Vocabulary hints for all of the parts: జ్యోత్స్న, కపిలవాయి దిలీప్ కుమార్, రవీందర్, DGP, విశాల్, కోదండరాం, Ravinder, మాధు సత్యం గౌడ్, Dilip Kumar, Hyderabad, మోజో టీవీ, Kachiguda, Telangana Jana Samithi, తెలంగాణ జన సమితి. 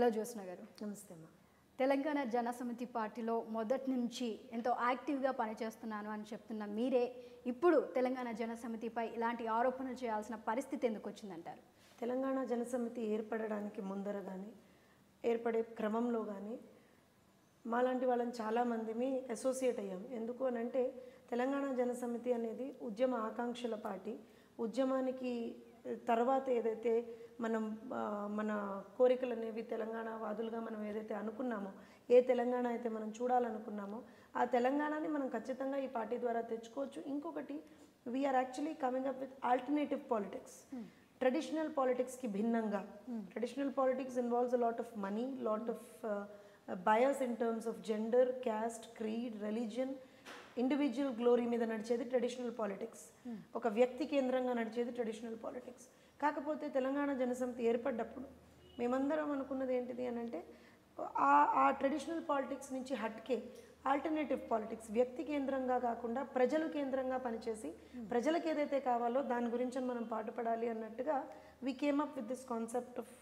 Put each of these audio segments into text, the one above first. Hello జ్యోత్స్న గారు, నమస్తే అమ్మా. తెలంగాణ జన సమితి పార్టీలో మొదటి నుంచి ఎంతో యాక్టివ్గా పనిచేస్తున్నాను అని చెప్తున్న మీరే ఇప్పుడు తెలంగాణ జన సమితిపై ఇలాంటి ఆరోపణలు చేయాల్సిన పరిస్థితి ఎందుకు వచ్చిందంటారు? తెలంగాణ జన సమితి ఏర్పడడానికి ముందర కానీ ఏర్పడే క్రమంలో కానీ మాలాంటి వాళ్ళని చాలామందిని అసోసియేట్ అయ్యాం. ఎందుకు అనంటే తెలంగాణ జన సమితి అనేది ఉద్యమ ఆకాంక్షల పార్టీ. ఉద్యమానికి తర్వాత ఏదైతే మన కోరికలు అనేవి తెలంగాణ వాదులుగా మనం ఏదైతే అనుకున్నామో, ఏ తెలంగాణ అయితే మనం చూడాలనుకున్నామో ఆ తెలంగాణని మనం ఖచ్చితంగా ఈ పార్టీ ద్వారా తెచ్చుకోవచ్చు. ఇంకొకటి, we're actually coming up with alternative politics. Traditional పాలిటిక్స్కి భిన్నంగా, traditional politics involves a lot of money, lot of bias in terms of gender, caste, creed, religion, individual glory మీద నడిచేది ట్రెడిషనల్ పాలిటిక్స్, ఒక వ్యక్తి కేంద్రంగా నడిచేది ట్రెడిషనల్ పాలిటిక్స్. కాకపోతే తెలంగాణ జనసమితి ఏర్పడ్డప్పుడు మేమందరం అనుకున్నది ఏంటిది అని అంటే, ఆ ట్రెడిషనల్ పాలిటిక్స్ నుంచి హట్కే ఆల్టర్నేటివ్ పాలిటిక్స్, వ్యక్తి కేంద్రంగా కాకుండా ప్రజలు కేంద్రంగా పనిచేసి ప్రజలకు ఏదైతే కావాలో దాని గురించి మనం పాటుపడాలి అన్నట్టుగా we came up with this concept of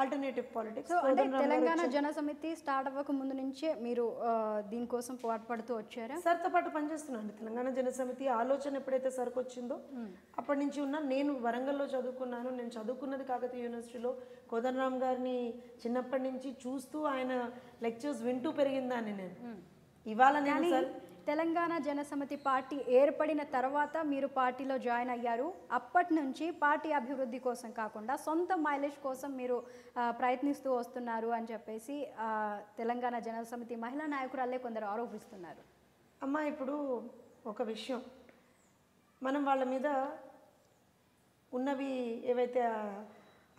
alternative politics. అంటే తెలంగాణ జన సమితి స్టార్ట్ అవ్వక ముందు నుంచే మీరు దీనికోసం పాటుపడుతూ వచ్చారా? సరితోపాటు పనిచేస్తున్నాను. తెలంగాణ జన సమితి ఆలోచన ఎప్పుడైతే సరికొచ్చిందో అప్పటి నుంచి ఉన్నా. నేను వరంగల్లో చదువుకున్నాను. నేను చదువుకున్నది కాకతీయ యూనివర్సిటీలో. కోదండరాం గారిని చిన్నప్పటి నుంచి చూస్తూ ఆయన లెక్చర్స్ వింటూ పెరిగిందాన్ని నేను. ఇవాళ నేను తెలంగాణ జన సమితి పార్టీ ఏర్పడిన తర్వాత మీరు పార్టీలో జాయిన్ అయ్యారు. అప్పటి నుంచి పార్టీ అభివృద్ధి కోసం కాకుండా సొంత మైలేజ్ కోసం మీరు ప్రయత్నిస్తూ వస్తున్నారు అని చెప్పేసి తెలంగాణ జన సమితి మహిళా నాయకురాలే కొందరు ఆరోపిస్తున్నారు. అమ్మ, ఇప్పుడు ఒక విషయం, మనం వాళ్ళ మీద ఉన్నవి ఏవైతే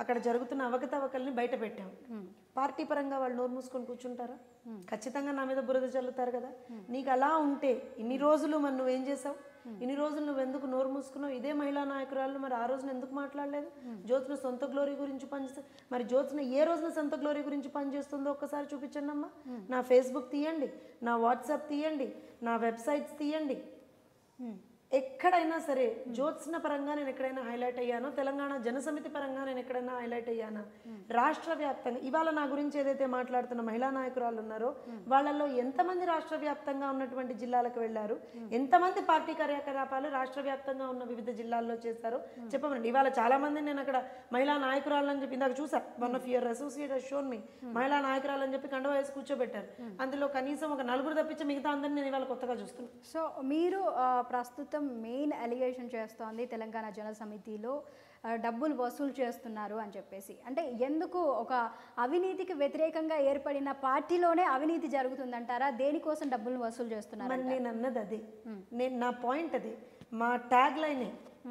అక్కడ జరుగుతున్న అవకతవకల్ని బయట పెట్టాం. పార్టీ పరంగా వాళ్ళు నోరు మూసుకొని కూర్చుంటారా? ఖచ్చితంగా నా మీద బురద చల్లుతారు కదా. నీకు అలా ఉంటే ఇన్ని రోజులు మరి నువ్వేం చేసావు, ఇన్ని రోజులు నువ్వు ఎందుకు నోరు మూసుకున్నావు? ఇదే మహిళా నాయకురాలు మరి ఆ రోజున ఎందుకు మాట్లాడలేదు? జ్యోత్స్న సొంత గ్లోరీ గురించి పనిచేస్తుంది. మరి జ్యోత్స్న ఏ రోజున సొంత గ్లోరీ గురించి పనిచేస్తుందో ఒక్కసారి చూపించండి అమ్మా. నా ఫేస్బుక్ తీయండి, నా వాట్సాప్ తీయండి, నా వెబ్సైట్స్ తీయండి, ఎక్కడైనా సరే జ్యోత్స్న పరంగా నేను ఎక్కడైనా హైలైట్ అయ్యానో, తెలంగాణ జనసమితి పరంగా నేను ఎక్కడైనా హైలైట్ అయ్యానా? రాష్ట్ర వ్యాప్తంగా ఇవాళ నా గురించి ఏదైతే మాట్లాడుతున్న మహిళా నాయకురాలు ఉన్నారో వాళ్ళల్లో ఎంతమంది రాష్ట్ర వ్యాప్తంగా ఉన్నటువంటి జిల్లాలకు వెళ్ళారు, ఎంతమంది పార్టీ కార్యకలాపాలు రాష్ట్ర వ్యాప్తంగా ఉన్న వివిధ జిల్లాల్లో చేశారో చెప్పమండి. ఇవాళ చాలా మంది నేను అక్కడ మహిళా నాయకురాలు అని చెప్పి ఇందాక చూసా. One of your associate has shown me మహిళా నాయకురాలు అని చెప్పి కండువా వేసి కూర్చోబెట్టారు. అందులో కనీసం ఒక నలుగురు తప్పించి మిగతా అందరినీ నేను ఇవాళ కొత్తగా చూస్తున్నాను. సో మీరు ప్రస్తుతం మెయిన్ అలిగేషన్ చేస్తోంది తెలంగాణ జన సమితిలో డబ్బులు వసూలు చేస్తున్నారు అని చెప్పేసి. అంటే ఎందుకు ఒక అవినీతికి వ్యతిరేకంగా ఏర్పడిన పార్టీలోనే అవినీతి జరుగుతుందంటారా? దేనికోసం డబ్బులు వసూలు చేస్తున్నారు? నేను అన్నది అదే, నేను నా పాయింట్ అదే, మా ట్యాగ్ లైనే.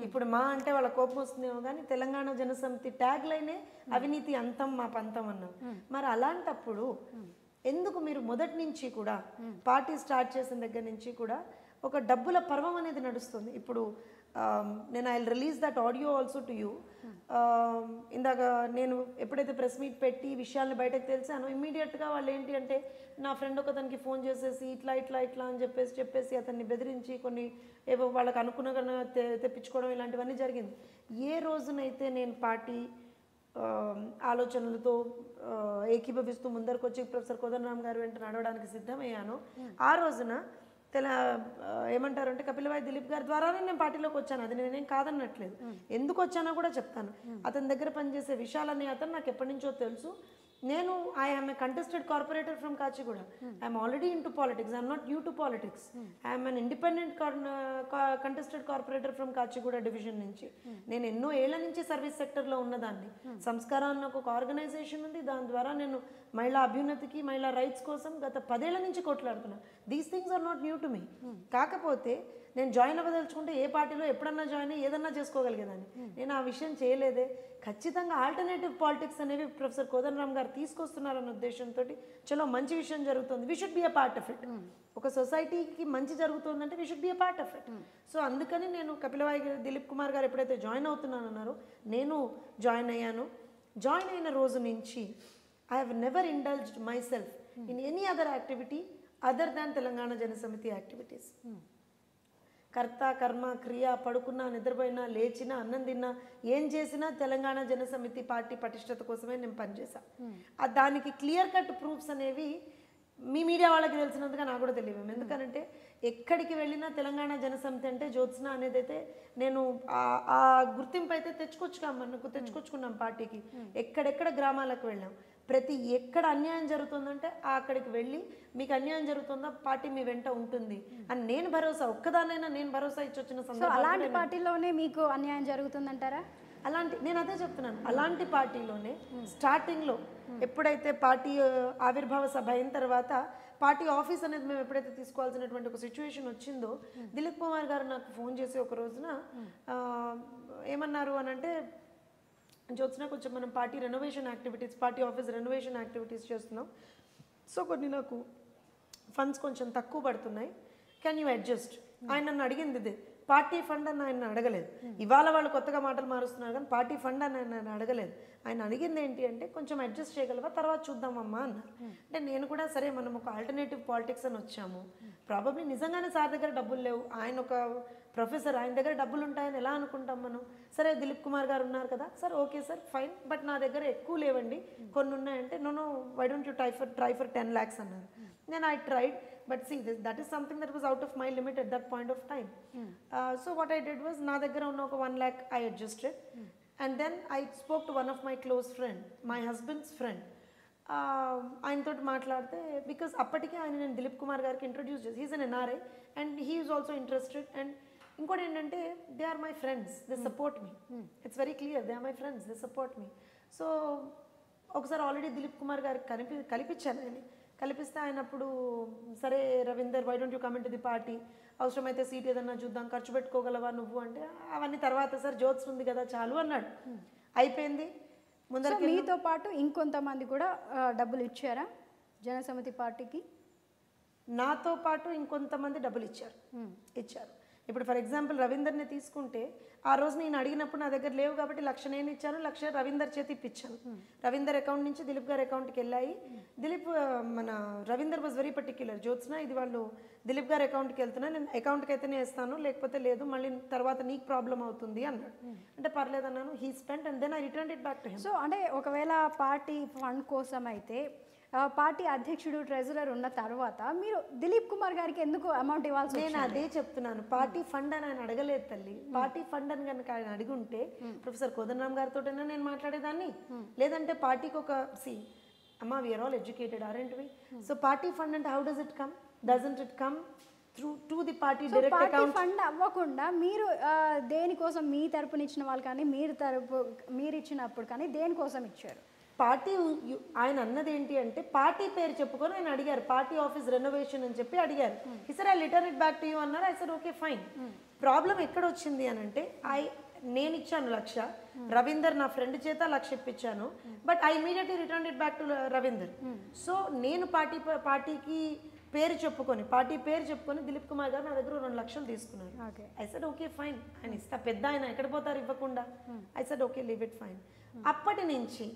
ఇప్పుడు మా అంటే వాళ్ళ కోపం వస్తుందేమో కానీ తెలంగాణ జన సమితి ట్యాగ్ లైనే అవినీతి అంతం మా పంతం అన్నాం. మరి అలాంటప్పుడు ఎందుకు మీరు మొదటి నుంచి కూడా, పార్టీ స్టార్ట్ చేసిన దగ్గర నుంచి కూడా ఒక డబ్బుల పర్వం అనేది నడుస్తుంది? ఇప్పుడు నేను I will release that audio also to you. ఇందాక నేను ఎప్పుడైతే ప్రెస్ మీట్ పెట్టి విషయాలను బయటకు తెలిసానో ఇమ్మీడియట్గా వాళ్ళు ఏంటి అంటే, నా ఫ్రెండ్ ఒక అతనికి ఫోన్ చేసేసి ఇట్లా ఇట్లా ఇట్లా అని చెప్పేసి అతన్ని బెదిరించి కొన్ని ఏవో వాళ్ళకు అనుకున్నగా తెప్పించుకోవడం ఇలాంటివన్నీ జరిగింది. ఏ రోజునైతే నేను పార్టీ ఆలోచనలతో ఏకీభవిస్తూ ముందరకు వచ్చి ప్రొఫెసర్ కోదండరాం గారు వెంట నడవడానికి సిద్ధమయ్యానో ఆ రోజున ఏమంటారు అంటే కపిలభాయ్ దిలీప్ గారి ద్వారానే నేను పార్టీలోకి వచ్చాను. అది నేనేం కాదన్నట్లేదు, ఎందుకు వచ్చానో కూడా చెప్తాను. అతని దగ్గర పనిచేసే విషయాలనే అతను నాకు ఎప్పటి నుంచో తెలుసు. నేను I'm a contested corporator from Kachiguda. I'm already into politics, I'm not new to politics. I'm an independent contested corporator from Kachiguda division నుంచి. నేను ఎన్నో ఏళ్ల నుంచి సర్వీస్ సెక్టర్లో ఉన్నదాన్ని. సంస్కారాన్ని ఒక ఆర్గనైజేషన్ ఉంది, దాని ద్వారా నేను మహిళా అభ్యున్నతికి, మహిళా రైట్స్ కోసం గత 10 ఏళ్ల నుంచి కొట్లాడుతున్నాను. These things are not new to me. కాకపోతే నేను జాయిన్ అవ్వదలుచుకుంటే ఏ పార్టీలో ఎప్పుడన్నా జాయిన్ అయ్యి ఏదన్నా చేసుకోగలిగేదాన్ని. నేను ఆ విషయం చేయలేదే. ఖచ్చితంగా ఆల్టర్నేటివ్ పాలిటిక్స్ అనేవి ప్రొఫెసర్ కోదండరామ్ గారు తీసుకొస్తున్నారన్న ఉద్దేశంతో చలో మంచి విషయం జరుగుతుంది, we should be a part of it. ఒక సొసైటీకి మంచి జరుగుతుందంటే we should be a part of it. So అందుకని నేను కపిలభాయ్ దిలీప్ కుమార్ గారు ఎప్పుడైతే జాయిన్ అవుతున్నానన్నారో నేను జాయిన్ అయ్యాను. జాయిన్ అయిన రోజు నుంచి I have never indulged myself in any other activity other than Telangana Janasamithi activities. Karta, Karma, Kriya, Padukuna, Nidrabaina, Lechina, Anandina, Yen Jesina, Telangana Jana Samithi Party, Patishta Kosame, and Panjesa. Adaniki clear cut proofs and heavy. Me media all girls and the Nagura delivery. In the current day, Ekadikivelina, Telangana Jana Samithi, Jotsna, Nedete, Nenu, Gurtim Pate, Techkuchkam, and Kutechkuchkunam party, Ekadeka Grama Laquella. ప్రతి ఎక్కడ అన్యాయం జరుగుతుందంటే అక్కడికి వెళ్ళి మీకు అన్యాయం జరుగుతుందా party మీ వెంట ఉంటుంది అని నేను భరోసా ఒక్కదానైనా నేను భరోసా ఇచ్చొచ్చిన సందర్భం అలాంటి పార్టీలోనే మీకు అన్యాయం జరుగుతుందంటారా అలాంటి నేను అదే చెప్తున్నాను అలాంటి పార్టీలోనే స్టార్టింగ్ లో ఎప్పుడైతే పార్టీ ఆవిర్భావ సభ అయిన తర్వాత పార్టీ ఆఫీస్ అనేది మేము ఎప్పుడైతే తీసుకోవాల్సినటువంటి ఒక సిచువేషన్ వచ్చిందో దిలీప్ కుమార్ గారు నాకు ఫోన్ చేసి ఒక రోజున ఏమన్నారు అనంటే Jotsna kuchh manam party renovation activities, party office renovation activities chestunam. So konni naaku funds koncham takku padutunnai. Can you adjust? Ayana nannu adigindide. Party fund ani ayana adagaledu. Ivala vaallu kottaga maatalu maarustunaru gaani party fund ani ayana adagaledu. Ayana adigindi enti ante koncham adjust cheyagalava tarvata chuddam amma anna. Ante nenu kuda sare manam oka alternative politics ani vachamu. Probably nizangane sar daggara dabbulu levu. Ayana oka Professor, I am దగ్గర డబ్బులు ఉంటాయని ఎలా అనుకుంటాం మనం సరే దిలీప్ కుమార్ గారు ఉన్నారు కదా sir okay sir fine but నా దగ్గర ఎక్కువ లేవండి కొన్ని ఉన్నాయి అంటే no why don't you try for 10 lakhs అన్నారు నేను I tried but see this that is something that was out of my limit at that point of time so what I did was నా దగ్గర ఉన్న ఒక 1 lakh I adjusted and then I spoke to one of my close friend my husband's friend I thought మాట్లాడితే because అప్పటికే ఆయన నేను దిలీప్ కుమార్ గారికి introduce చేసి he is an NRI and he is also interested and they are my friends, they support me. It's very clear, they are my friends, they support me. So, already Dilip Kumar garu kalipichanu. Kalipiste ayinappudu sare Ravinder why don't you come into the party avashramaithe seat edanna chuddam kharchu pettukogalava nuvvu ante avanni tarvata sir jokes undi kada chalu annadu ayipindi mundariki mee tho paatu inkontha mandi kuda double ichchara Jana Samithi party ki na tho paatu inkontha mandi double ichcharu ఇప్పుడు for example రవీందర్ ని తీసుకుంటే ఆ రోజు నేను అడిగినప్పుడు నా దగ్గర లేవు కాబట్టి లక్ష నేను ఇచ్చాను లక్ష రవీందర్ చేతి ఇచ్చాను రవీందర్ అకౌంట్ నుంచి దిలీప్ గారి అకౌంట్ కి వెళ్ళాయి దిలీప్ మన రవీందర్ was very particular Jyotsna ఇది వాళ్ళు దిలీప్ గారి అకౌంట్ కి వెళ్తున్నా నేను అకౌంట్ కి అయితేనే ఇస్తాను లేకపోతే లేదు మళ్ళీ తర్వాత నీకు ప్రాబ్లం అవుతుంది అన్నాడు అంటే పర్లేదు అన్నాను he spent and then I returned it back to him so అంటే ఒకవేళ పార్టీ ఫండ్ కోసం అయితే పార్టీ అధ్యక్షుడు ట్రెజరర్ ఉన్న తర్వాత మీరు దిలీప్ కుమార్ గారికి ఎందుకు అమౌంట్ ఇవ్వాల్సి నేను అదే చెప్తున్నాను పార్టీ ఫండ్ అని ఆయన అడగలేదు తల్లి పార్టీ ఫండ్ అని కనుక ఆయన అడిగుంటే ప్రొఫెసర్ కోదండరాం గారితోటైనా నేను మాట్లాడేదాన్ని లేదంటే పార్టీకి ఒక సి అమ్మా we are all educated aren't we so party fund and how does it come doesn't it come through to the party so direct account party fund అవ్వకుండా మీరు దేని కోసం మీ తరపున ఇచ్చిన వాళ్ళు కానీ మీరు ఇచ్చినప్పుడు కానీ దేని కోసం ఇచ్చారు పార్టీ ఆయన అన్నది ఏంటి అంటే పార్టీ పేరు చెప్పుకొని ఆయన అడిగారు పార్టీ ఆఫీస్ రెనోవేషన్ అని చెప్పి అడిగారు ఈసారి I return it back to you అన్నారు I said okay fine problem ఎక్కడ వచ్చింది అని అంటే నేను ఇచ్చాను లక్ష రవీందర్ నా ఫ్రెండ్ చేత లక్ష ఇప్పించాను but I immediately return it back to రవీందర్ so నేను పార్టీకి పేరు చెప్పుకొని దిలీప్ కుమార్ గారు నా దగ్గర 2 లక్షలు తీసుకున్నారు ఐ సెడ్ ఓకే ఫైన్ ఆయన ఇస్తా పెద్ద ఆయన ఎక్కడ పోతారు ఇవ్వకుండా I said okay leave it fine అప్పటి నుంచి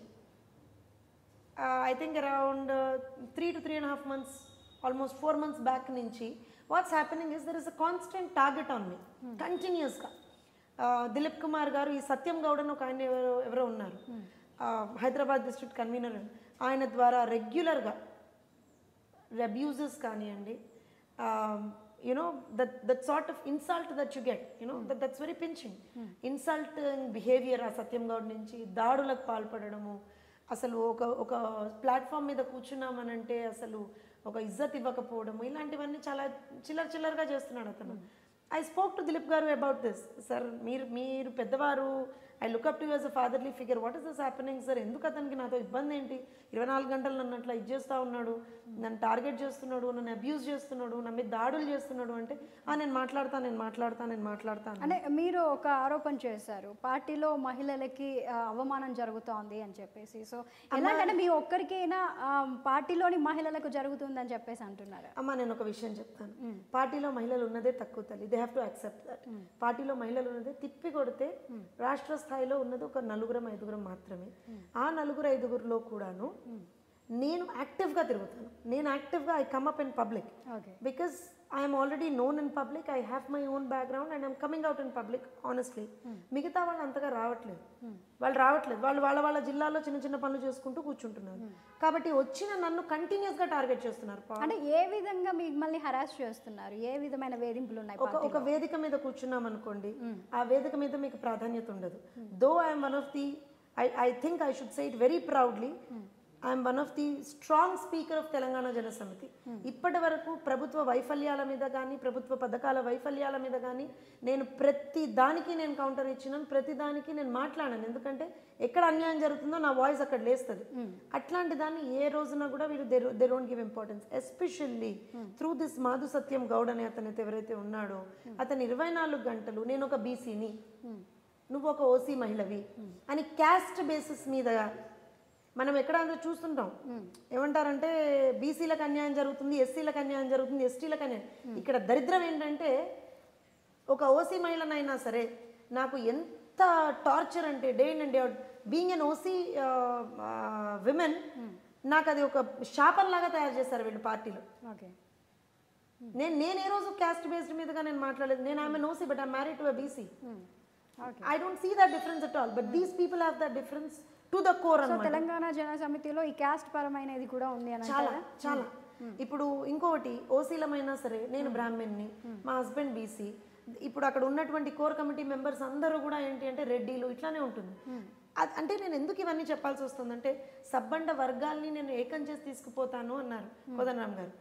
I think around 3 to 3.5 months, almost 4 months back ninchi, what's happening is there is a constant target on me, continuous. Dilip Kumar garu, ee Satyam Gowdan oka ayana evaro unnaru, Hyderabad district convener, ayana dwara regular ga abuses kaniyandi, you know, that sort of insult that you get, you know, that's very pinching. Insulting behavior aa Satyam Gowdan ninchi, daadulaku paalpadadamu. అసలు ఒక platform మీద కూర్చున్నామనంటే అసలు ఒక ఇజ్జత్ ఇవ్వకపోవడము ఇలాంటివన్నీ చాలా చిల్లరగా చేస్తున్నాడు అతను ఐ స్పోక్ టు దిలీప్ గారు అబౌట్ దిస్ సార్ మీరు పెద్దవారు I look up to you as a fatherly figure what is this happening sir ఎందుకు అతనికి నాతో ఇబ్బంది ఏంటి 24 గంటలు నన్ను అట్లా ఇది చేస్తూ ఉన్నాడు నన్ను టార్గెట్ చేస్తున్నాడు నన్ను అబ్యూజ్ చేస్తున్నాడు నా మీద దాడులు చేస్తున్నాడు అంటే నేను మాట్లాడతాను అంటే మీరు ఒక ఆరోపణ చేశారు పార్టీలో మహిళలకి అవమానం జరుగుతోంది అని చెప్పేసి సో ఎలాగంటే మీ ఒక్కరికైనా పార్టీలోని మహిళలకు జరుగుతుందని చెప్పేసి అంటున్నారు అమ్మా నేను ఒక విషయం చెప్తాను పార్టీలో మహిళలు ఉన్నదే తక్కువ తల్లి they have to accept that పార్టీలో మహిళలు ఉన్నదే తిప్పి కొడితే రాష్ట్ర స్థాయిలో ఉన్నది ఒక 4-5 మాత్రమే ఆ 4-5లో కూడాను నేను యాక్టివ్గా తిరుగుతాను నేను యాక్టివ్గా I come up in public because I am already known in public, I have my own background and I am coming out in public, honestly. మిగతా వాళ్ళు అంతగా రావట్లేదు. వాళ్ళు వాళ్ళ జిల్లాలో చిన్న పనులు చేసుకుంటూ కూర్చుంటున్నారు. కాబట్టి వచ్చిన నన్ను కంటిన్యూస్ గా టార్గెట్ చేస్తున్నారు. అంటే ఏ విధంగా మిమ్మల్ని హరాస్ చేస్తున్నారు? ఏ విధమైన వేధింపులు ఉన్నాయి? ఒక వేదిక మీద కూర్చున్నాం అనుకోండి, ఆ వేదిక మీద మీకు ప్రాధాన్యత ఉండదు. Though I am one of the I think I should say it very proudly. I am one of the strong speaker of Telangana Jana Samithi. ఇప్పటి వరకు ప్రభుత్వ వైఫల్యాల మీద కానీ ప్రభుత్వ పథకాల వైఫల్యాల మీద కానీ నేను ప్రతి దానికి నేను కౌంటర్ ఇచ్చినాను, ప్రతి దానికి నేను మాట్లాడాను. ఎందుకంటే ఎక్కడ అన్యాయం జరుగుతుందో నా వాయిస్ అక్కడ లేస్తుంది. అట్లాంటి దాన్ని ఏ రోజున కూడా వీళ్ళు they don't give importance. Especially through this మాధు సత్యం గౌడ్ అనే అతను ఎవరైతే ఉన్నాడో అతను 24 గంటలు నేను ఒక బీసీని, నువ్వు ఒక ఓసీ మహిళవి అని క్యాస్ట్ బేసిస్ మీద మనం ఎక్కడ అందరూ చూస్తుంటాం. ఏమంటారంటే బీసీలకు అన్యాయం జరుగుతుంది, ఎస్సీలకు అన్యాయం జరుగుతుంది, ఎస్టీలకు అన్యాయం. ఇక్కడ దరిద్రం ఏంటంటే ఒక ఓసీ మహిళనైనా సరే నాకు ఎంత టార్చర్ అంటే day in and day out being an OC women నాకు అది ఒక శాపంలాగా తయారు చేశారు వీళ్ళు పార్టీలో. నేను ఏ రోజు క్యాస్ట్ బేస్డ్ మీదగా నేను మాట్లాడలేదు. నేను I'm an OC but I'm married to a BC. I don't see that difference at all, but these people have that difference to the core. So Telangana Jana Samithi lo ee caste paramaina idi kuda undi ananta chaala. Ippudu inkoti OC lamaina sare nenu brahmin ni, my husband BC. Ippudu akkada unnatuvanti core committee members andaru kuda enti ante reddy lu itlane untundi. అంటే నేను ఎందుకు ఇవన్నీ చెప్పాల్సి వస్తుందంటే సబ్బండ వర్గాల్ని నేను ఏకం చేసి తీసుకుపోతాను అన్నారు కోదండరాం గారు.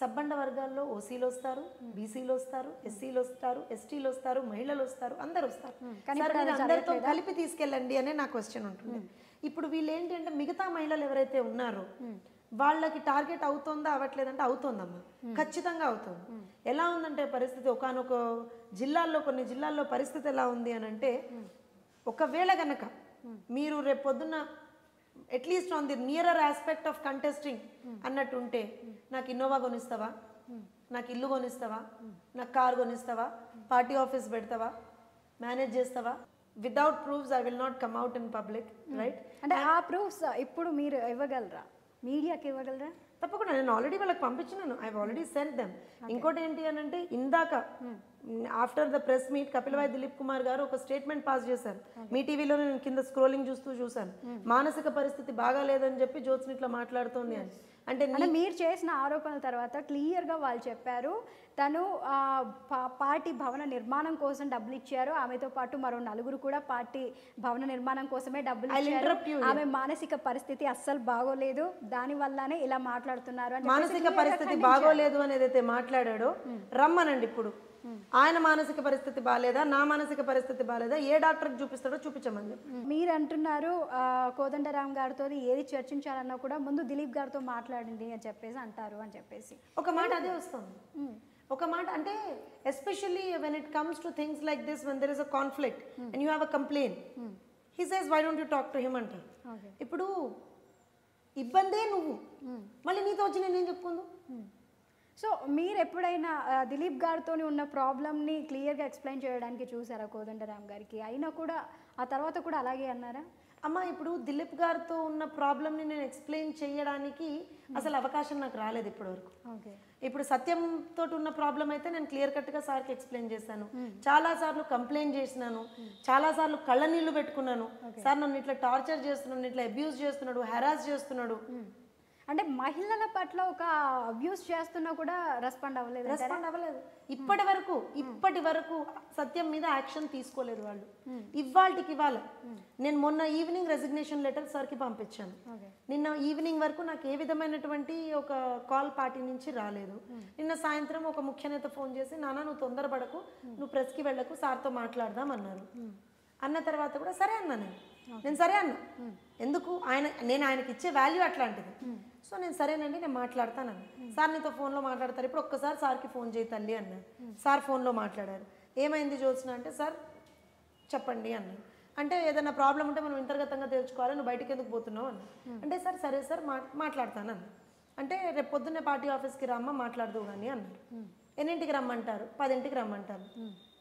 సబ్బండ వర్గాల్లో ఓసీలు వస్తారు, బీసీలు వస్తారు, ఎస్సీలు వస్తారు, ఎస్టీలు వస్తారు, మహిళలు వస్తారు, అందరు వస్తారు. అందరితో కలిపి తీసుకెళ్ళండి అనే నా క్వశ్చన్ ఉంటుంది. ఇప్పుడు వీళ్ళు ఏంటంటే మిగతా మహిళలు ఎవరైతే ఉన్నారో వాళ్ళకి టార్గెట్ అవుతుందా అవ్వట్లేదంటే అవుతుందమ్మా, ఖచ్చితంగా అవుతుంది. ఎలా ఉందంటే పరిస్థితి ఒకానొక జిల్లాల్లో, కొన్ని జిల్లాల్లో పరిస్థితి ఎలా ఉంది అని అంటే ఒకవేళ గనక మీరు రేపొద్దున at least on the nearer aspect of contesting అన్నట్టుంటే నాకు ఇన్నోవా కొనిస్తావా, నాకు ఇల్లు కొనిస్తావా, నాకు కార్ కొనిస్తావా, పార్టీ ఆఫీస్ పెడతావా, మేనేజ్ చేస్తావా, without proofs I will not come out in public, right? అంటే ఆ ప్రూఫ్స్ ఇప్పుడు మీరు ఇవ్వగలరా, మీడియాకి ఇవ్వగలరా? తప్పకుండా. నేను ఆల్రెడీ వాళ్ళకి పంపించినాను, ఐ ఆల్రెడీ సెంట్ దెమ్. ఇంకోటి ఏంటి అని అంటే ఇందాక after the press meet Kapilvayi Dilip Kumar గారు ఒక స్టేట్మెంట్ పాస్ చేశారు. మీ టీవీలో నేను కింద స్క్రోలింగ్ చూశాను. మానసిక పరిస్థితి బాగాలేదని చెప్పి జోత్స్న ఇట్లా మాట్లాడుతోంది అని. అంటే మీరు చేసిన ఆరోపణల తర్వాత క్లియర్గా వాళ్ళు చెప్పారు తను పార్టీ భవన నిర్మాణం కోసం డబ్బులు ఇచ్చారు, ఆమెతో పాటు మరో 4 కూడా పార్టీ భవన నిర్మాణం కోసమే డబ్బులు ఇచ్చారు, ఆమె మానసిక పరిస్థితి అస్సలు బాగోలేదు, దానివల్లనే ఇలా మాట్లాడుతున్నారు. మానసిక పరిస్థితి బాగోలేదు అనేది అయితే మాట్లాడాడో రమ్మనండి. ఇప్పుడు ఆయన మానసిక పరిస్థితి బాలేదా, నా మానసిక పరిస్థితి బాలేదా, ఏ డాక్టర్ చూపిస్తాడో చూపించమని మీరు అంటున్నారు. కోదండరాం గారితో ఏది చర్చించాలన్నా కూడా ముందు దిలీప్ గారితో మాట్లాడండి అని చెప్పేసి అంటారు అని చెప్పేసి ఒక మాట అదే వస్తుంది. ఒక మాట అంటే especially when it comes to things like this, when there is a conflict and you have a complaint, he says why don't you talk to him అంటారు. ఇప్పుడు ఇబ్బందే, నువ్వు మళ్ళీ నీతో వచ్చి నేనేం చెప్పుకుందు. సో మీరు ఎప్పుడైనా దిలీప్ గారితో ఉన్న ప్రాబ్లమ్ని క్లియర్గా ఎక్స్ప్లెయిన్ చేయడానికి చూసారా కోదండరాం గారికి? అయినా కూడా ఆ తర్వాత కూడా అలాగే అన్నారా? అమ్మ ఇప్పుడు దిలీప్ గారితో ఉన్న ప్రాబ్లమ్ని నేను ఎక్స్ప్లెయిన్ చేయడానికి అసలు అవకాశం నాకు రాలేదు ఇప్పటివరకు. ఇప్పుడు సత్యంతో ఉన్న ప్రాబ్లం అయితే నేను క్లియర్ కట్గా సార్కి ఎక్స్ప్లెయిన్ చేశాను, చాలాసార్లు కంప్లైంట్ చేసినాను, చాలాసార్లు కళ్ళ నీళ్లు పెట్టుకున్నాను. సార్ నన్ను ఇట్లా టార్చర్ చేస్తున్నాడు, ఇట్లా అబ్యూజ్ చేస్తున్నాడు, హెరాస్ చేస్తున్నాడు అంటే మహిళల పట్ల ఒక అబ్యూస్ చేస్తున్నా కూడా రెస్పాండ్ అవ్వలేదు ఇప్పటి వరకు సత్యం మీద యాక్షన్ తీసుకోలేదు వాళ్ళు. ఇవాళ నేను మొన్న ఈవినింగ్ రెసిగ్నేషన్ లెటర్ సార్కి పంపించాను. నిన్న ఈవినింగ్ వరకు నాకు ఏ విధమైనటువంటి ఒక కాల్ పార్టీ నుంచి రాలేదు. నిన్న సాయంత్రం ఒక ముఖ్యనేత ఫోన్ చేసి నాన్న నువ్వు తొందరపడకు, నువ్వు ప్రెస్కి వెళ్ళకు, సార్తో మాట్లాడదాం అన్నారు. అన్న తర్వాత కూడా సరే అన్నా, నేను సరే అన్నా. ఎందుకు నేను ఆయనకి ఇచ్చే వాల్యూ అట్లాంటిది. సో నేను సరేనండి నేను మాట్లాడతాను అన్న. సార్ నీతో ఫోన్లో మాట్లాడతారు, ఇప్పుడు ఒక్కసారి సార్కి ఫోన్ చేయి తల్లి అన్నారు. సార్ ఫోన్లో మాట్లాడారు. ఏమైంది జోత్స్న అంటే సార్ చెప్పండి అన్నారు. అంటే ఏదైనా ప్రాబ్లం ఉంటే మనం అంతర్గతంగా తెలుసుకోవాలి, నువ్వు బయటకు ఎందుకు పోతున్నావు అన్న. అంటే సార్ సరే సార్ మాట్లాడతాను అన్న. అంటే రేపు పొద్దున్నే పార్టీ ఆఫీస్కి రమ్మ మాట్లాడదు కానీ అన్నారు. ఎన్నింటికి రమ్మంటారు? 10ంటికి రమ్మంటారు.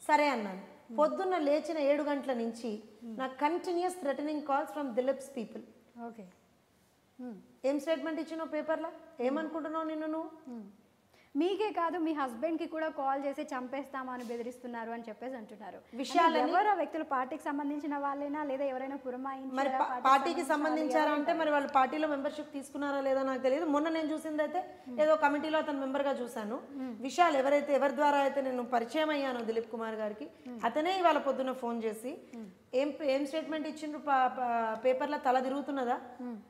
సరే అన్నాను. పొద్దున్న లేచిన 7 గంటల నుంచి నా continuous threatening calls from Dilip's people. ఏం స్టేట్మెంట్ ఇచ్చినావు పేపర్లో, ఏమనుకుంటున్నావు నిన్ను? మీకే కాదు మీ హస్బెండ్ కి కూడా కాల్ చేసి చంపేస్తామని బెదిరిస్తున్నారు అని చెప్పేసి అంటున్నారు. విషయాలని ఎవరు వ్యక్తులు పార్టీకి సంబంధించిన వాళ్ళైనా లేదా ఎవరైనా పురమాయించారా? మరి పార్టీకి సంబంధించారా అంటే మరి వాళ్ళు పార్టీలో మెంబర్షిప్ తీసుకున్నారా లేదా నాకు తెలియదు. మొన్న నేను చూసిందైతే ఏదో కమిటీలో అతను మెంబర్ గా చూసాను. విషయాలు ఎవరైతే ఎవరి ద్వారా అయితే నేను పరిచయం అయ్యానో దిలీప్ కుమార్ గారికి, అతనే ఇవాళ పొద్దున ఫోన్ చేసి ఏం స్టేట్మెంట్ ఇచ్చిండ్రు పేపర్లో, తల తిరుగుతున్నదా,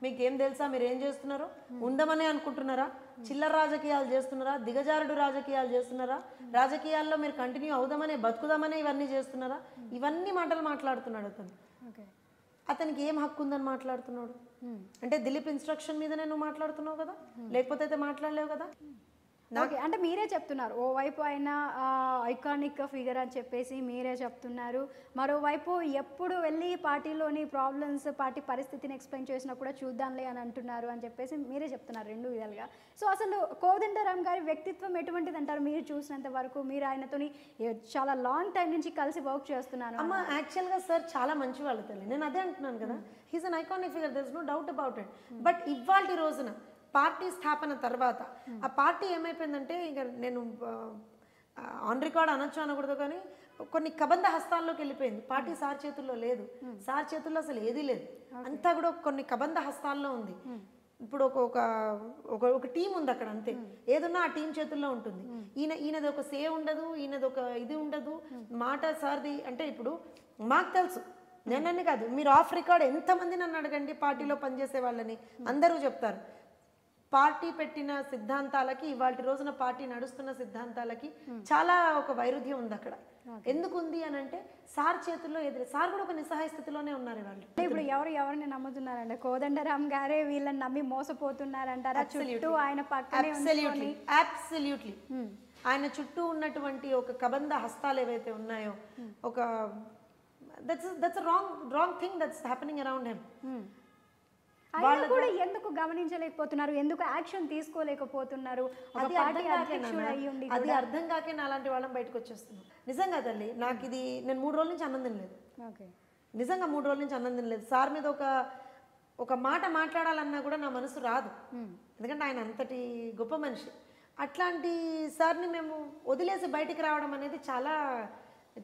మీకేం తెలుసా, మీరు ఏం చేస్తున్నారు, ఉందమనే అనుకుంటున్నారా, చిల్లర రాజకీయాలు చేస్తున్నారా, దిగజారుడు రాజకీయాలు చేస్తున్నారా, రాజకీయాల్లో మీరు కంటిన్యూ అవుదామనే బతుకుదామనే ఇవన్నీ చేస్తున్నారా, ఇవన్నీ మాటలు మాట్లాడుతున్నాడు అతను. అతనికి ఏం హక్కు ఉందని మాట్లాడుతున్నాడు అంటే దిలీప్ ఇన్స్ట్రక్షన్ మీదనే నువ్వు మాట్లాడుతున్నావు కదా, లేకపోతే అయితే మాట్లాడలేవు కదా. అంటే మీరే చెప్తున్నారు ఓవైపు ఆయన ఐకానిక్ ఫిగర్ అని చెప్పేసి మీరే చెప్తున్నారు, మరోవైపు ఎప్పుడు వెళ్ళి పార్టీలోని ప్రాబ్లమ్స్ పార్టీ పరిస్థితిని ఎక్స్ప్లెయిన్ చేసినా కూడా చూద్దాంలే అని అంటున్నారు అని చెప్పేసి మీరే చెప్తున్నారు రెండు విధాలుగా. సో అసలు కోదండరామ్ గారి వ్యక్తిత్వం ఎటువంటిది అంటారు మీరు చూసినంత వరకు? మీరు ఆయనతోని చాలా లాంగ్ టైం నుంచి కలిసి వర్క్ చేస్తున్నాను. అమ్మ యాక్చువల్గా సార్ చాలా మంచి వాళ్ళు తల్లి, నేను అదే అంటున్నాను కదా, he's an iconic figure, there is no doubt about it. But ఇవాళ రోజున పార్టీ స్థాపన తర్వాత ఆ పార్టీ ఏమైపోయిందంటే, ఇంకా నేను ఆన్ రికార్డ్ అనొచ్చు అనకూడదు కానీ కొన్ని కబంధ హస్తాల్లోకి వెళ్ళిపోయింది. పార్టీ సార్ చేతుల్లో లేదు, సార్ చేతుల్లో అసలు ఏదీ లేదు, అంతా కూడా కొన్ని కబంధ హస్తాల్లో ఉంది. ఇప్పుడు ఒక టీం ఉంది అక్కడ, అంతే ఏదన్నా ఆ టీం చేతుల్లో ఉంటుంది. ఈయనది ఒక సే ఉండదు, ఈయనది ఒక ఇది ఉండదు, మాట సార్ది అంటే ఇప్పుడు మాకు తెలుసు, నేనని కాదు, మీరు ఆఫ్ రికార్డ్ ఎంతమంది నన్ను అడగండి పార్టీలో పనిచేసే వాళ్ళని, అందరూ చెప్తారు పార్టీ పెట్టిన సిద్ధాంతాలకి ఇవాళ రోజున పార్టీ నడుస్తున్న సిద్ధాంతాలకి చాలా ఒక వైరుధ్యం ఉంది అక్కడ. ఎందుకుంది అని అంటే సార్ చేతుల్లో ఎదురు, సార్ కూడా ఒక నిస్సహాయ స్థితిలోనే ఉన్నారు వాళ్ళు. ఇప్పుడు ఎవరిని నమ్ముతున్నారంటే కోదండరామ్ గారే వీళ్ళని నమ్మి మోసపోతున్నారంటారా? చుట్టూ ఆయన పక్కనే అబ్సల్యూట్లీ అబ్సల్యూట్లీ ఆయన చుట్టూ ఉన్నటువంటి ఒక కబంధ హస్తాలు ఏవైతే ఉన్నాయో, ఒక that's wrong thing that's happening around him. వాళ్ళు కూడా ఎందుకు గమనించలేకపోతున్నారు, ఎందుకు యాక్షన్ తీసుకోలేకపోతున్నారు, అది అర్థం కాకే నాలాంటి వాళ్ళం బయటకు వచ్చేస్తున్నారు. నిజంగా తల్లి నాకు ఇది, నేను 3 రోజుల నుంచి ఆనందం లేదు, నిజంగా 3 రోజుల నుంచి ఆనందం లేదు. సార్ మీద ఒక మాట మాట్లాడాలన్నా కూడా నా మనసు రాదు, ఎందుకంటే ఆయన అంతటి గొప్ప మనిషి. అట్లాంటి సార్ని మేము వదిలేసి బయటికి రావడం అనేది చాలా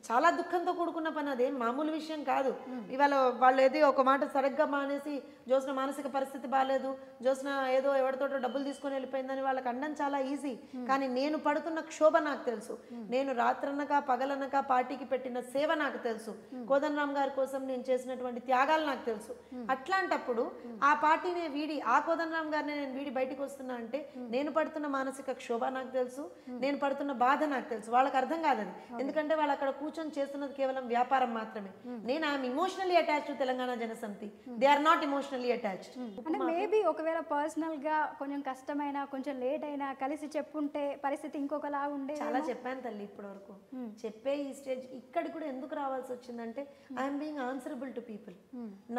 చాలా దుఃఖంతో కూడుకున్న పని, అదేం మామూలు విషయం కాదు. ఇవాళ వాళ్ళు ఏదో ఒక మాట సరిగ్గా మానేసి జోత్స్న మానసిక పరిస్థితి బాగాలేదు, జోత్స్న ఏదో ఎవరితోటో డబ్బులు తీసుకొని వెళ్ళిపోయిందని వాళ్ళకి అనడం చాలా ఈజీ, కానీ నేను పడుతున్న క్షోభ నాకు తెలుసు, నేను రాత్రనక పగలనక పార్టీకి పెట్టిన సేవ నాకు తెలుసు, కోదండరామ్ గారి కోసం నేను చేసినటువంటి త్యాగాలు నాకు తెలుసు. అట్లాంటప్పుడు ఆ పార్టీనే వీడి ఆ కోదండరామ్ గారిని నేను వీడి బయటకు వస్తున్నా అంటే నేను పడుతున్న మానసిక క్షోభ నాకు తెలుసు, నేను పడుతున్న బాధ నాకు తెలుసు. వాళ్ళకి అర్థం కాదని, ఎందుకంటే వాళ్ళు అక్కడ కూర్చొని చేస్తున్నది కేవలం వ్యాపారం మాత్రమే. నేను I'm emotionally attached to తెలంగాణ జన సమితి, they are not emotionally attached. అంటే మేబీ ఒకవేళ పర్సనల్ గా కొంచెం కష్టమైనా కొంచెం లేట్ అయినా కలిసి చెప్పుంటే పరిస్థితి ఇంకొకలా ఉండే. చాలా చెప్పాను తల్లి ఇప్పటి వరకు, చెప్పే ఈ స్టేజ్ ఇక్కడ కూడా ఎందుకు రావాల్సి వచ్చిందంటే I'm being answerable to people.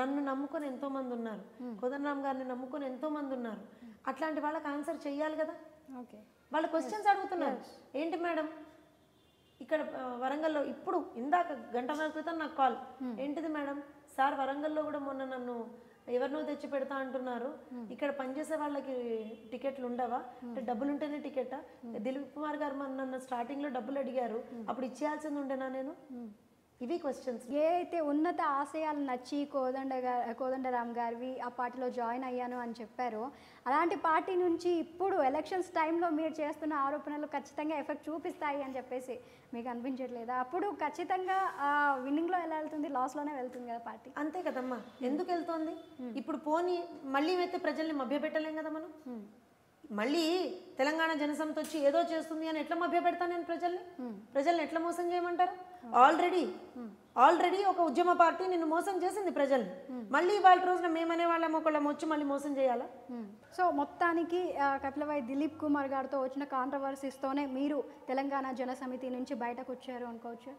నన్ను నమ్ముకొని ఎంతో మంది ఉన్నారు, కోదండరామ్ గారిని నమ్ముకొని ఎంతో మంది ఉన్నారు, అట్లాంటి వాళ్ళకి ఆన్సర్ చెయ్యాలి కదా. వాళ్ళు క్వశ్చన్స్ అడుగుతున్నారు, ఏంటి మేడం ఇక్కడ వరంగల్లో ఇప్పుడు ఇందాక గంటన్నర క్రితం నాకు కాల్, ఏంటిది మేడం సార్ వరంగల్లో కూడా మొన్న నన్ను ఎవరినో తెచ్చి పెడతా అంటున్నారు, ఇక్కడ పనిచేసే వాళ్ళకి టికెట్లు ఉండవా అంటే డబ్బులుంటేనే టికెటా, దిలీప్ కుమార్ గారు నన్ను స్టార్టింగ్లో డబ్బులు అడిగారు అప్పుడు ఇచ్చేయాల్సింది ఉండేనా నేను, ఇవి క్వశ్చన్స్. ఏ అయితే ఉన్నత ఆశయాలు నచ్చి కోదండరామ్ గారివి ఆ పార్టీలో జాయిన్ అయ్యాను అని చెప్పారో అలాంటి పార్టీ నుంచి ఇప్పుడు ఎలక్షన్స్ టైంలో మీరు చేస్తున్న ఆరోపణలు ఖచ్చితంగా ఎఫెక్ట్ చూపిస్తాయి అని చెప్పేసి మీకు అనిపించట్లేదా? అప్పుడు ఖచ్చితంగా విన్నింగ్లో ఎలా వెళ్తుంది, లాస్లోనే వెళ్తుంది కదా పార్టీ, అంతే కదమ్మా. ఎందుకు వెళ్తుంది ఇప్పుడు, పోనీ మళ్ళీ అయితే ప్రజల్ని మభ్యపెట్టలేం కదా మనం, మళ్ళీ తెలంగాణ జనసమితి వచ్చి ఏదో చేస్తుంది అని ఎట్లా మభ్యపెడతాను నేను ప్రజల్ని ఎట్లా మోసం చేయమంటారు? ఆల్రెడీ ఒక ఉద్యమ పార్టీ నిన్ను మోసం చేసింది ప్రజల్ని, మళ్ళీ ఇవాళ రోజున మేమనే వాళ్ళం ఒకళ్ళం వచ్చి మళ్ళీ మోసం చేయాలా? సో మొత్తానికి కపిలవాయి దిలీప్ కుమార్ గారితో వచ్చిన కాంట్రవర్సీస్తోనే మీరు తెలంగాణ జన సమితి నుంచి బయటకు వచ్చారు అనుకోవచ్చు.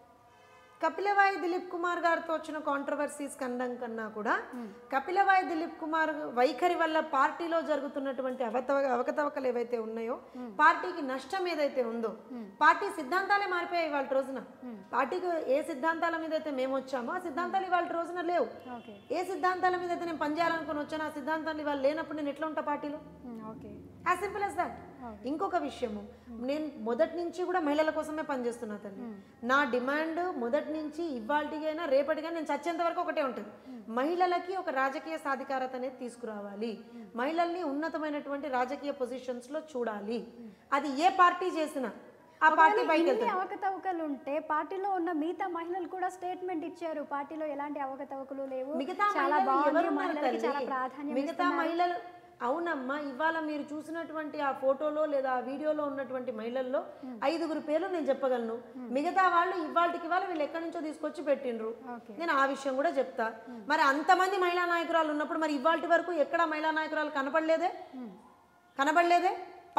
కపిలవాయి దిలీప్ కుమార్ గారితో వచ్చిన కాంట్రవర్సీస్ కన్నా కూడా కపిలవాయి దిలీప్ కుమార్ వైఖరి వల్ల పార్టీలో జరుగుతున్నటువంటి అవకతవకలు ఏవైతే ఉన్నాయో, పార్టీకి నష్టం ఏదైతే ఉందో, పార్టీ సిద్ధాంతాలే మారిపోయాయి ఇవాళ రోజున. పార్టీకి ఏ సిద్ధాంతాల మీద అయితే మేము వచ్చామో ఆ సిద్ధాంతాలు ఇవాళ రోజున లేవు, ఏ సిద్ధాంతాల మీద అయితే నేను పనిచేయాలనుకుని వచ్చాను ఆ సిద్ధాంతాలు ఇవాళ లేనప్పుడు నేను ఎట్లా ఉంటా పార్టీలో? as simple as that. ఇంకొక విషయము నేను మొదటి నుంచి కూడా మహిళల కోసమే పని చేస్తున్నా తల్లి. నా డిమాండ్ మొదటి నుంచి ఇవాల్టికైనా రేపటిగా నేను చచ్చేంత వరకు ఒకటే ఉంటుంది, మహిళలకి ఒక రాజకీయ సాధికారత అనేది తీసుకురావాలి, మహిళల్ని ఉన్నతమైనటువంటి రాజకీయ పొజిషన్స్ లో చూడాలి. అది ఏ పార్టీ చేసినా ఆ పార్టీ పైకి వెళ్తుంది. అవకతవకలు ఉంటే పార్టీలో ఉన్న మిగతా మహిళలు కూడా స్టేట్మెంట్ ఇచ్చారు, పార్టీలో ఎలాంటి అవకతవకలు లేవు, చాలా బాగుంది, మహిళలకు చాలా ప్రాధాన్యం, మిగతా మహిళలు. అవునమ్మా, ఇవాళ మీరు చూసినటువంటి ఆ ఫోటోలో లేదా ఆ వీడియోలో ఉన్నటువంటి మహిళల్లో 5 పేర్లు నేను చెప్పగలను, మిగతా వాళ్ళు ఇవాళకి ఇవాళ వీళ్ళు ఎక్కడి నుంచో తీసుకొచ్చి పెట్టిండ్రు, నేను ఆ విషయం కూడా చెప్తా. మరి అంతమంది మహిళా నాయకురాలు ఉన్నప్పుడు మరి ఇవాళ వరకు ఎక్కడ మహిళా నాయకురాలు కనపడలేదే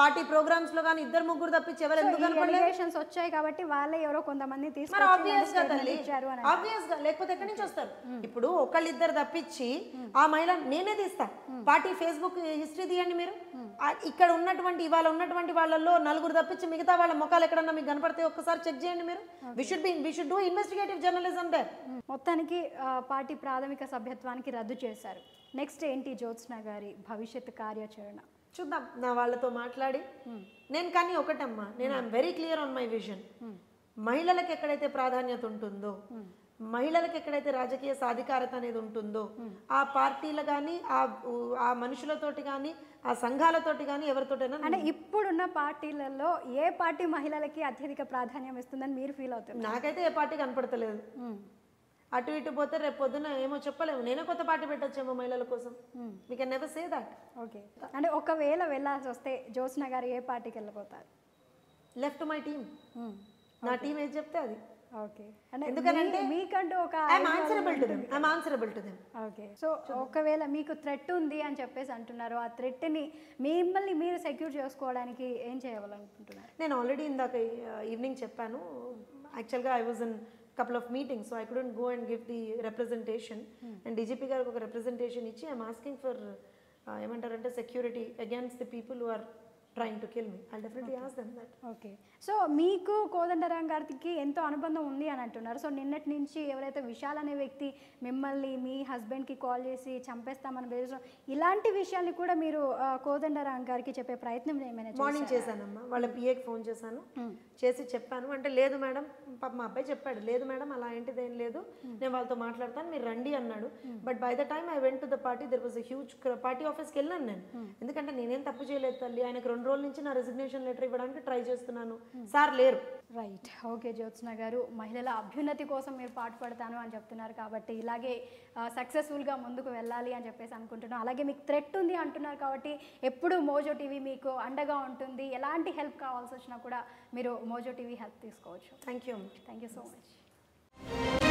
పార్టీ ప్రోగ్రామ్స్ లో కానీ ఇద్దరు ముగ్గురు తప్పించి ఎవరు ఎందుకు కనపడలేదు? వచ్చాయి కాబట్టి వాళ్ళే ఎవరో కొంతమంది తీసుకున్నారు, ఆబ్వియస్ గా తల్లి, ఆబ్వియస్ గా, లేకపోతే ఎక్కడి నుంచి వస్తారు? ఇప్పుడు ఒకళ్ళిద్దరు తప్పించి ఆ మహిళ నేనే తీస్తా, పార్టీ ఫేస్బుక్ హిస్టరీ తీయండి మీరు, ఇక్కడ ఉన్నటువంటి ఇవాళ ఉన్నటువంటి వాళ్ళల్లో 4 తప్పించి మిగతా వాళ్ళ ముఖాలు ఎక్కడన్నా మీకు కనపడితే ఒక్కసారి చెక్ చేయండి మీరు. We should do investigative journalism they. మొత్తానికి పార్టీ ప్రాథమిక సభ్యత్వానికి రద్దు చేశారు. నెక్స్ట్ ఏంటి జ్యోత్స్న గారి భవిష్యత్ కార్యాచరణ? చూద్దాం, నా వాళ్ళతో మాట్లాడి నేను. కానీ ఒకటమ్మా, నేను I'm very clear on my vision. మహిళలకు ఎక్కడైతే ప్రాధాన్యత ఉంటుందో, మహిళలకు ఎక్కడైతే రాజకీయ సాధికారత అనేది ఉంటుందో, ఆ పార్టీలు కానీ ఆ మనుషులతోటి కానీ ఆ సంఘాలతోటి కానీ ఎవరితోటైనా. అంటే ఇప్పుడున్న పార్టీలలో ఏ పార్టీ మహిళలకి అత్యధిక ప్రాధాన్యం ఇస్తుందని మీరు ఫీల్ అవుతారు? నాకైతే ఏ పార్టీ కనపడతలేదు. అటు ఇటు పోతే రేపు పొద్దున ఏమో చెప్పలేము, నేనే కొత్త పార్టీ పెట్టచ్చేమో మహిళల కోసం. We can never say that. Okay, అంటే ఒకవేళ వెళ్ళాల్సి వస్తే జ్యోత్స్న గారు ఏ పార్టీకి వెళ్ళిపోతారు? లెఫ్ట్ మై టీమ్, నా టీం ఏది చెప్తే అది. ఓకే, ఎందుకంటే మీకంటూ ఒక I'm answerable to them. Okay, so ఒకవేళ మీకు థ్రెట్ ఉంది అని చెప్పేసి అంటున్నారు, ఆ థ్రెట్ని మిమ్మల్ని మీరు సెక్యూర్ చేసుకోవడానికి ఏం చేయాలనుకుంటున్నారు? నేను ఆల్రెడీ ఇందాక ఈవినింగ్ చెప్పాను, యాక్చువల్గా I was in couple of meetings, so I couldn't go and give the representation. And DGP garku oka representation ichi, I'm asking for emantarante security against the people who are trying to kill me. I'll definitely ask them that. Okay, so meeku Kodandaram gariki ento anubandham undi ani antunnaru, so ninnati nunchi evaraithe Vishal ane vyakti mimmalni mee husband ki call chesi champestam ani belisam ilanti vishayalni kuda meeru Kodandaram gariki cheppe prayatnam emaina chesara? Morning chesanamma, vaalla PA ki phone chesanu, చేసి చెప్పాను. అంటే లేదు madam, పాప మా అబ్బాయి చెప్పాడు, లేదు madam అలా ఏంటిది ఏం లేదు, నేను వాళ్ళతో మాట్లాడతాను మీరు రండి అన్నాడు. But by the time I went to the party, there was a huge party ఆఫీస్కి వెళ్ళాను నేను, ఎందుకంటే నేనేం తప్పు చేయలేదు తల్లి. ఆయనకు 2 నుంచి నా రెసిగ్నేషన్ లెటర్ ఇవ్వడానికి ట్రై చేస్తున్నాను, సార్ లేరు. రైట్, ఓకే జ్యోత్స్న గారు, మహిళల అభ్యున్నతి కోసం మీరు పాటుపడతాను అని చెప్తున్నారు కాబట్టి ఇలాగే సక్సెస్ఫుల్గా ముందుకు వెళ్ళాలి అని చెప్పేసి అనుకుంటున్నాను. అలాగే మీకు థ్రెట్ ఉంది అంటున్నారు కాబట్టి ఎప్పుడు మోజో టీవీ మీకు అండగా ఉంటుంది, ఎలాంటి హెల్ప్ కావాల్సి వచ్చినా కూడా మీరు మోజో టీవీ హెల్ప్ తీసుకోవచ్చు. Thank you so much.